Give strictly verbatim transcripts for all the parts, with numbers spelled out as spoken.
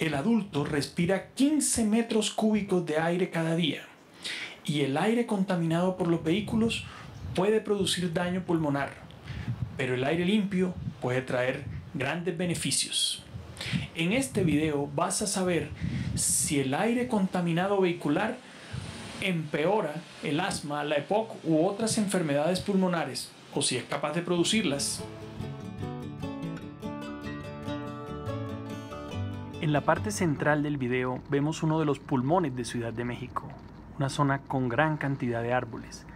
el adulto respira quince metros cúbicos de aire cada día y el aire contaminado por los vehículos puede producir daño pulmonar, pero el aire limpio puede traer grandes beneficios. En este video vas a saber si el aire contaminado vehicular empeora el asma, la E P O C u otras enfermedades pulmonares, o si es capaz de producirlas. En la parte central del video vemos uno de los pulmones de Ciudad de México, una zona con gran cantidad de árboles,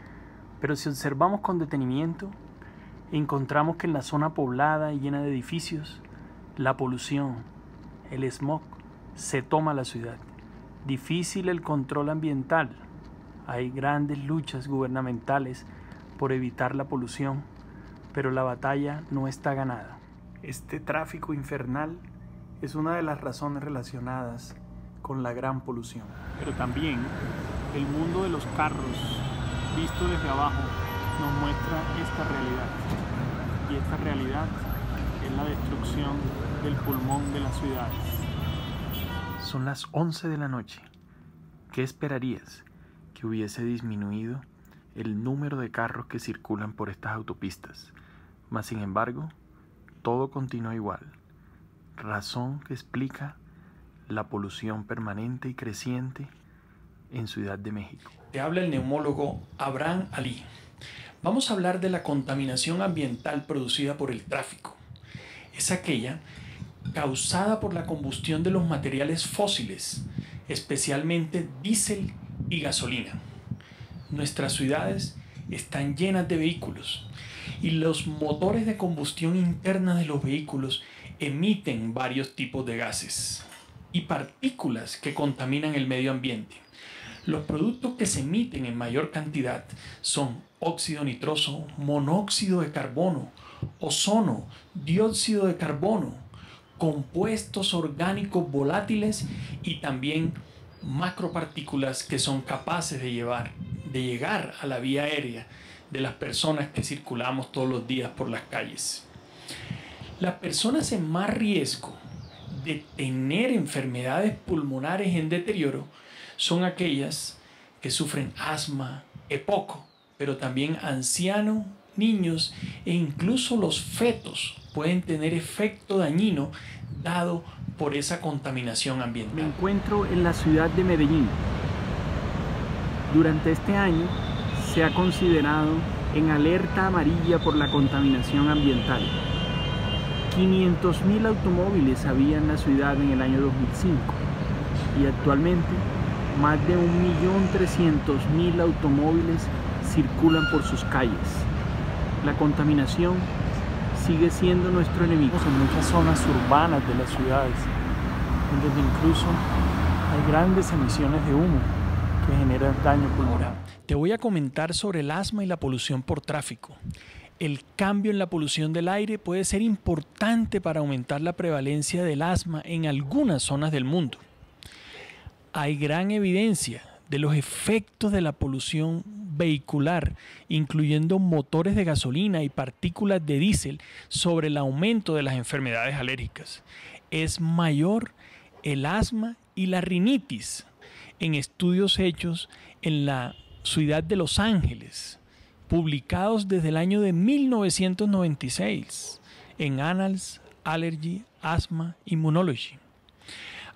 pero si observamos con detenimiento, encontramos que en la zona poblada y llena de edificios, la polución, el smog, se toma la ciudad. Difícil el control ambiental. Hay grandes luchas gubernamentales por evitar la polución, pero la batalla no está ganada. Este tráfico infernal es una de las razones relacionadas con la gran polución. Pero también el mundo de los carros, visto desde abajo, nos muestra esta realidad. Y esta realidad es la destrucción del pulmón de las ciudades. Son las once de la noche. ¿Qué esperarías? Que hubiese disminuido el número de carros que circulan por estas autopistas. Mas sin embargo, todo continúa igual. Razón que explica la polución permanente y creciente en Ciudad de México. Te habla el neumólogo Abraham Ali. Vamos a hablar de la contaminación ambiental producida por el tráfico. Es aquella causada por la combustión de los materiales fósiles, especialmente diésel y gasolina. Nuestras ciudades están llenas de vehículos y los motores de combustión interna de los vehículos emiten varios tipos de gases y partículas que contaminan el medio ambiente. Los productos que se emiten en mayor cantidad son óxido nitroso, monóxido de carbono, ozono, dióxido de carbono, compuestos orgánicos volátiles y también macropartículas que son capaces de, llevar, de llegar a la vía aérea de las personas que circulamos todos los días por las calles. Las personas en más riesgo de tener enfermedades pulmonares en deterioro son aquellas que sufren asma, E P O C, pero también ancianos, niños e incluso los fetos pueden tener efecto dañino dado por esa contaminación ambiental. Me encuentro en la ciudad de Medellín. Durante este año se ha considerado en alerta amarilla por la contaminación ambiental. quinientos mil automóviles había en la ciudad en el año dos mil cinco y actualmente más de un millón trescientos mil automóviles circulan por sus calles. La contaminación sigue siendo nuestro enemigo en muchas zonas urbanas de las ciudades, en donde incluso hay grandes emisiones de humo que generan daño pulmonar. Ahora, te voy a comentar sobre el asma y la polución por tráfico. El cambio en la polución del aire puede ser importante para aumentar la prevalencia del asma en algunas zonas del mundo. Hay gran evidencia de los efectos de la polución vehicular, incluyendo motores de gasolina y partículas de diésel, sobre el aumento de las enfermedades alérgicas. Es mayor el asma y la rinitis en estudios hechos en la ciudad de Los Ángeles, publicados desde el año de mil novecientos noventa y seis en Annals, Allergy, Asthma, Immunology.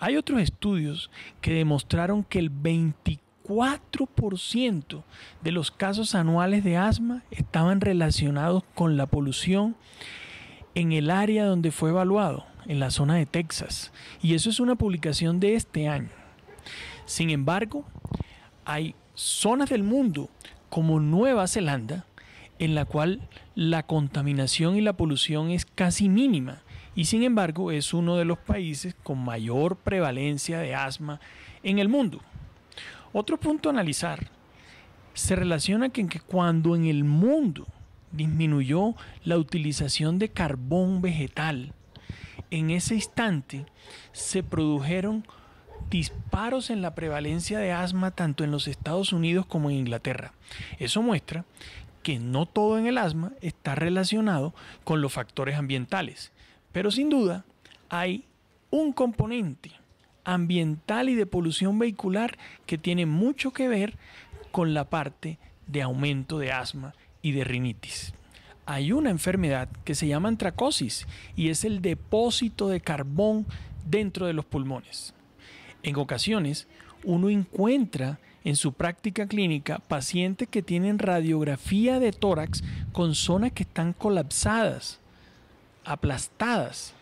Hay otros estudios que demostraron que el veinticuatro por ciento de los casos anuales de asma estaban relacionados con la polución en el área donde fue evaluado, en la zona de Texas. Y eso es una publicación de este año. Sin embargo, hay zonas del mundo como Nueva Zelanda, en la cual la contaminación y la polución es casi mínima. Y sin embargo, es uno de los países con mayor prevalencia de asma en el mundo. Otro punto a analizar se relaciona con que cuando en el mundo disminuyó la utilización de carbón vegetal, en ese instante se produjeron disparos en la prevalencia de asma tanto en los Estados Unidos como en Inglaterra. Eso muestra que no todo en el asma está relacionado con los factores ambientales. Pero sin duda hay un componente ambiental y de polución vehicular que tiene mucho que ver con la parte de aumento de asma y de rinitis. Hay una enfermedad que se llama antracosis y es el depósito de carbón dentro de los pulmones. En ocasiones, uno encuentra en su práctica clínica pacientes que tienen radiografía de tórax con zonas que están colapsadas, aplastadas,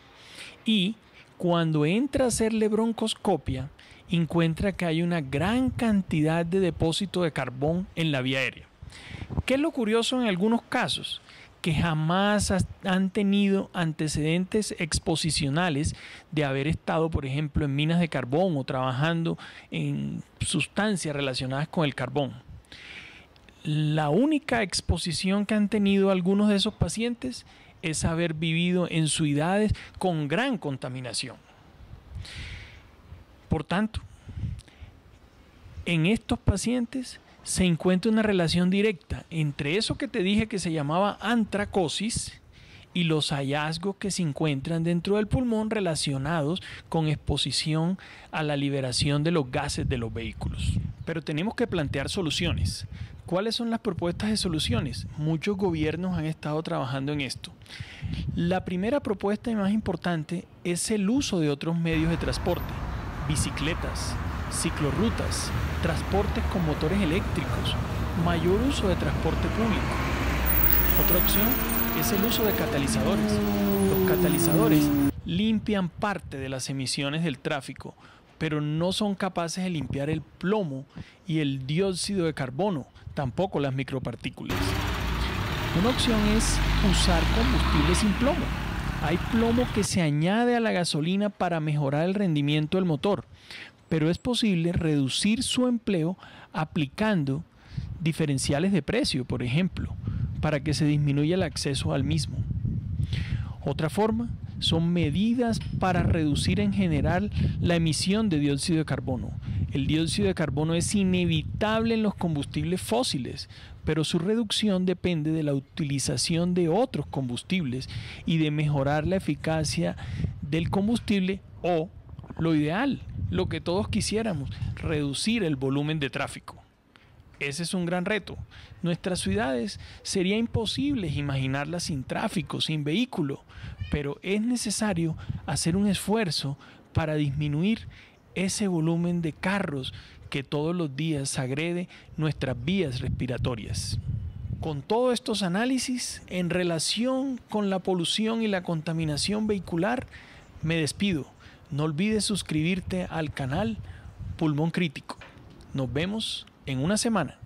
y cuando entra a hacerle broncoscopia encuentra que hay una gran cantidad de depósito de carbón en la vía aérea. ¿Qué es lo curioso en algunos casos? Que jamás han tenido antecedentes exposicionales de haber estado, por ejemplo, en minas de carbón o trabajando en sustancias relacionadas con el carbón. La única exposición que han tenido algunos de esos pacientes es haber vivido en ciudades con gran contaminación. Por tanto, en estos pacientes se encuentra una relación directa entre eso que te dije que se llamaba antracosis y los hallazgos que se encuentran dentro del pulmón relacionados con exposición a la liberación de los gases de los vehículos. Pero tenemos que plantear soluciones. ¿Cuáles son las propuestas de soluciones? Muchos gobiernos han estado trabajando en esto. La primera propuesta y más importante es el uso de otros medios de transporte, bicicletas, ciclorrutas, transportes con motores eléctricos, mayor uso de transporte público. Otra opción es el uso de catalizadores. Los catalizadores limpian parte de las emisiones del tráfico, pero no son capaces de limpiar el plomo y el dióxido de carbono, tampoco las micropartículas. Una opción es usar combustible sin plomo. Hay plomo que se añade a la gasolina para mejorar el rendimiento del motor, pero es posible reducir su empleo aplicando diferenciales de precio, por ejemplo, para que se disminuya el acceso al mismo. Otra forma son medidas para reducir en general la emisión de dióxido de carbono. El dióxido de carbono es inevitable en los combustibles fósiles, pero su reducción depende de la utilización de otros combustibles y de mejorar la eficacia del combustible o, lo ideal, lo que todos quisiéramos, reducir el volumen de tráfico. Ese es un gran reto. Nuestras ciudades sería imposible imaginarlas sin tráfico, sin vehículo, pero es necesario hacer un esfuerzo para disminuir ese volumen de carros que todos los días agrede nuestras vías respiratorias. Con todos estos análisis en relación con la polución y la contaminación vehicular, me despido. No olvides suscribirte al canal Pulmón Crítico. Nos vemos en una semana.